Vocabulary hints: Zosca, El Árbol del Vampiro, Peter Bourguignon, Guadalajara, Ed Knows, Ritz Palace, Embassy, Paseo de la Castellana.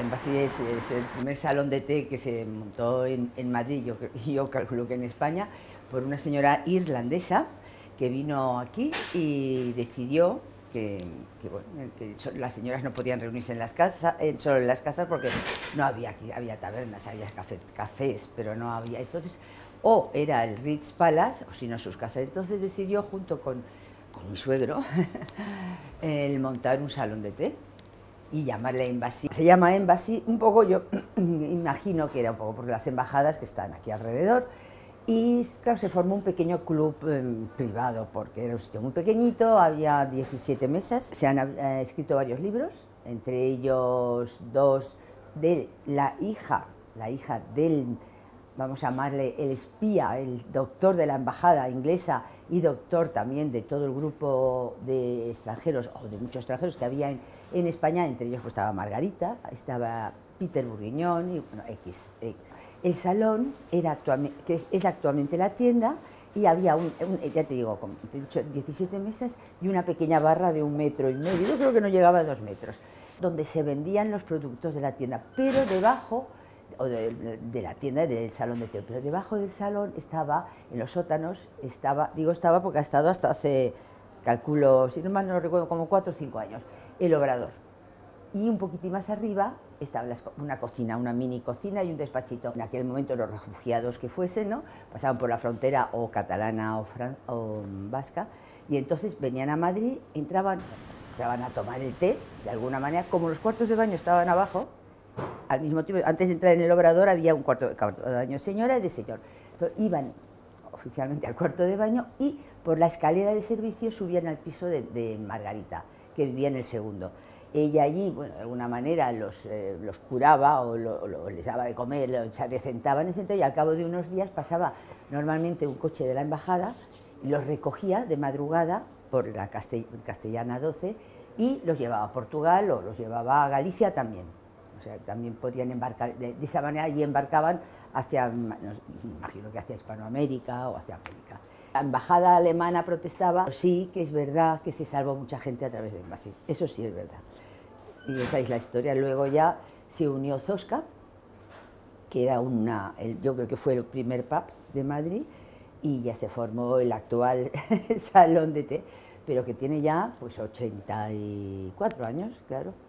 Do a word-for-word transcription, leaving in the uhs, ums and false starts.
Embassy es, es el primer salón de té que se montó en, en Madrid, yo, yo calculo que en España, por una señora irlandesa que vino aquí y decidió que, que, bueno, que las señoras no podían reunirse en las casas, solo en las casas, porque no había aquí, había tabernas, había café, cafés, pero no había. Entonces, o era el Ritz Palace, o si no, sus casas. Entonces decidió, junto con, con mi suegro, el montar un salón de té y llamarle Embassy. Se llama Embassy un poco, yo imagino que era un poco por las embajadas que están aquí alrededor, y claro, se formó un pequeño club eh, privado, porque era un sitio muy pequeñito, había diecisiete mesas. Se han eh, escrito varios libros, entre ellos dos de la hija, la hija del, vamos a llamarle el espía, el doctor de la embajada inglesa y doctor también de todo el grupo de extranjeros, o de muchos extranjeros que había en, en España, entre ellos pues, estaba Margarita, estaba Peter Bourguignon y bueno, X. Eh, El salón era que es, es actualmente la tienda y había, un, un, ya te digo, como te he dicho, diecisiete mesas y una pequeña barra de un metro y medio, yo creo que no llegaba a dos metros, donde se vendían los productos de la tienda, pero debajo, o de, de la tienda, del salón de té, pero debajo del salón estaba, en los sótanos, estaba, digo estaba porque ha estado hasta hace, calculo, si no mal no recuerdo, como cuatro o cinco años, el Obrador. Y un poquitín más arriba estaba una cocina, una mini cocina y un despachito. En aquel momento los refugiados que fuesen, ¿no?, pasaban por la frontera o catalana o, fran o vasca, y entonces venían a Madrid, entraban, entraban a tomar el té, de alguna manera, como los cuartos de baño estaban abajo, al mismo tiempo, antes de entrar en el Obrador había un cuarto de baño señora y de señor. Entonces iban oficialmente al cuarto de baño y por la escalera de servicio subían al piso de, de Margarita, que vivía en el segundo. Ella allí, bueno, de alguna manera los, eh, los curaba o lo, lo, les daba de comer, los adecentaba en el centro, y al cabo de unos días pasaba normalmente un coche de la embajada, los recogía de madrugada por la Castell Castellana doce y los llevaba a Portugal o los llevaba a Galicia también. O sea, también podían embarcar, de, de esa manera y embarcaban hacia, no, imagino que hacia Hispanoamérica o hacia América. La embajada alemana protestaba, sí que es verdad que se salvó mucha gente a través de Embassy, eso sí es verdad. Y esa es la historia. Luego ya se unió Zosca, que era una, el, yo creo que fue el primer pub de Madrid, y ya se formó el actual salón de té, pero que tiene ya pues ochenta y cuatro años, claro.